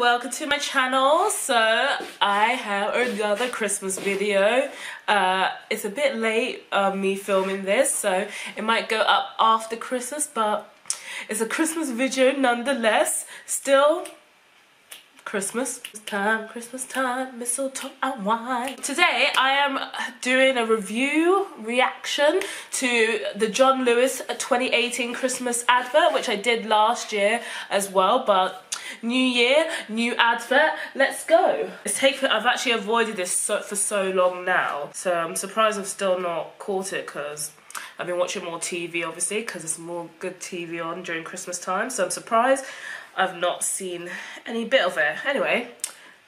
welcome to my channel. So I have another Christmas video. It's a bit late me filming this, so it might go up after Christmas, but it's a Christmas video nonetheless. Still Christmas time, mistletoe and wine. Today I am doing a review reaction to the John Lewis 2018 Christmas advert, which I did last year as well, but new year, new advert, let's go. I've actually avoided this for so long now, so I'm surprised I've still not caught it, because I've been watching more TV obviously, because there's more good TV on during Christmas time, so I'm surprised I've not seen any bit of it. Anyway,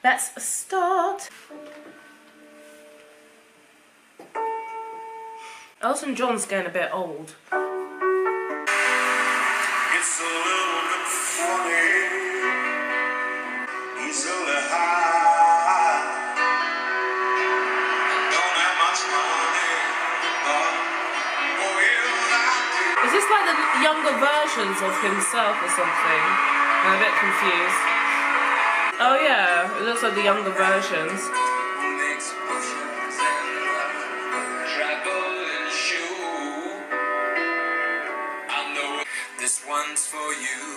let's start. Elton John's getting a bit old. It's a little bit funny. He's a little high. Don't have much money, but oh yeah, I do. Is this like the younger versions of himself or something? I'm a bit confused. Oh yeah, it looks like the younger versions. This one's for you.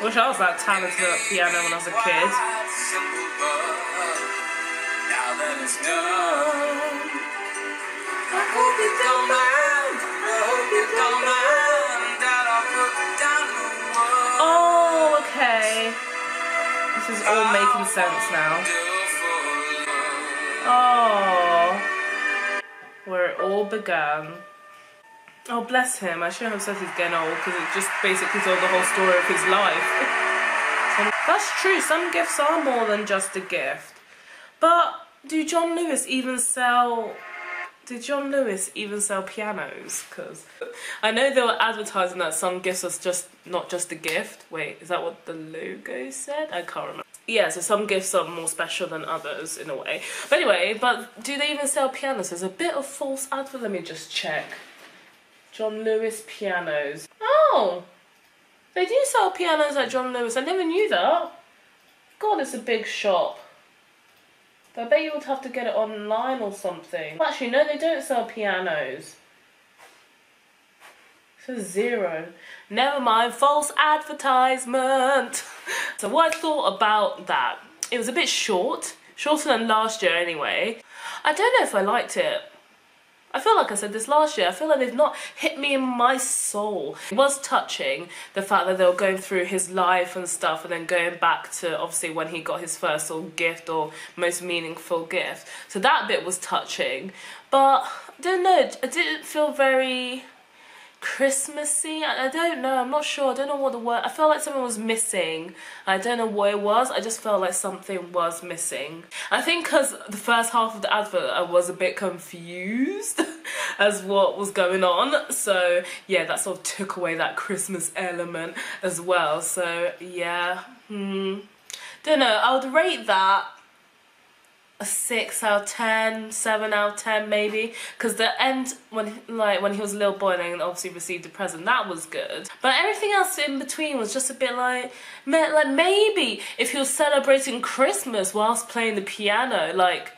Wish I was that talented at piano when I was a kid. Now that it's done. I hope you don't mind, I hope you don't mind that I put down the world. Oh, okay. This is all making sense now. Oh, where it all began. Oh, bless him. I shouldn't have said he's getting old, because it just basically told the whole story of his life. That's true, some gifts are more than just a gift. But do John Lewis even sell... Did John Lewis even sell pianos? Because I know they were advertising that some gifts are just not just a gift. Wait, is that what the logo said? I can't remember. Yeah, so some gifts are more special than others in a way. But anyway, but do they even sell pianos? There's a bit of false advert. Let me just check. John Lewis pianos. Oh, they do sell pianos at John Lewis. I never knew that. God, it's a big shop. But I bet you would have to get it online or something. Actually, no, they don't sell pianos. So zero. Never mind, false advertisement. So what I thought about that, it was a bit short. Shorter than last year anyway. I don't know if I liked it. I feel like I said this last year, I feel like they've not hit me in my soul. It was touching, the fact that they were going through his life and stuff, and then going back to obviously when he got his first sort of gift, or most meaningful gift. So that bit was touching, but I don't know, it didn't feel very Christmassy. I don't know, I'm not sure, I don't know what the word, I felt like something was missing. I don't know what it was, I just felt like something was missing. I think because the first half of the advert I was a bit confused as what was going on, so yeah, that sort of took away that Christmas element as well. So yeah, don't know, I would rate that a 6 out of 10, 7 out of 10 maybe, because the end when he was a little boy and obviously received a present, that was good. But everything else in between was just a bit like maybe if he was celebrating Christmas whilst playing the piano, like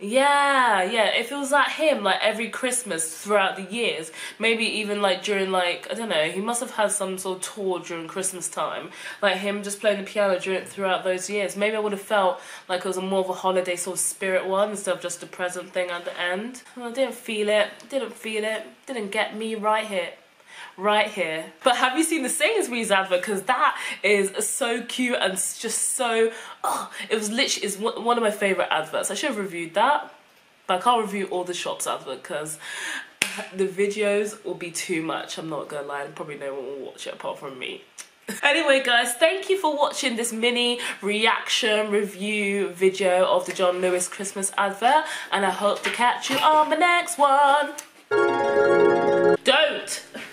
yeah, if it was like him like every Christmas throughout the years, maybe even like during like, I don't know, he must have had some sort of tour during Christmas time, like him just playing the piano throughout those years, maybe I would have felt like it was more of a holiday sort of spirit one instead of just a present thing at the end. I didn't feel it, didn't get me right here. But have you seen the Sainsbury's advert? Because that is so cute and just so, oh, it was literally is one of my favorite adverts. I should have reviewed that, but I can't review all the shops advert because the videos will be too much. I'm not gonna lie, probably no one will watch it apart from me. Anyway guys, thank you for watching this mini reaction review video of the John Lewis Christmas advert, and I hope to catch you on the next one. Don't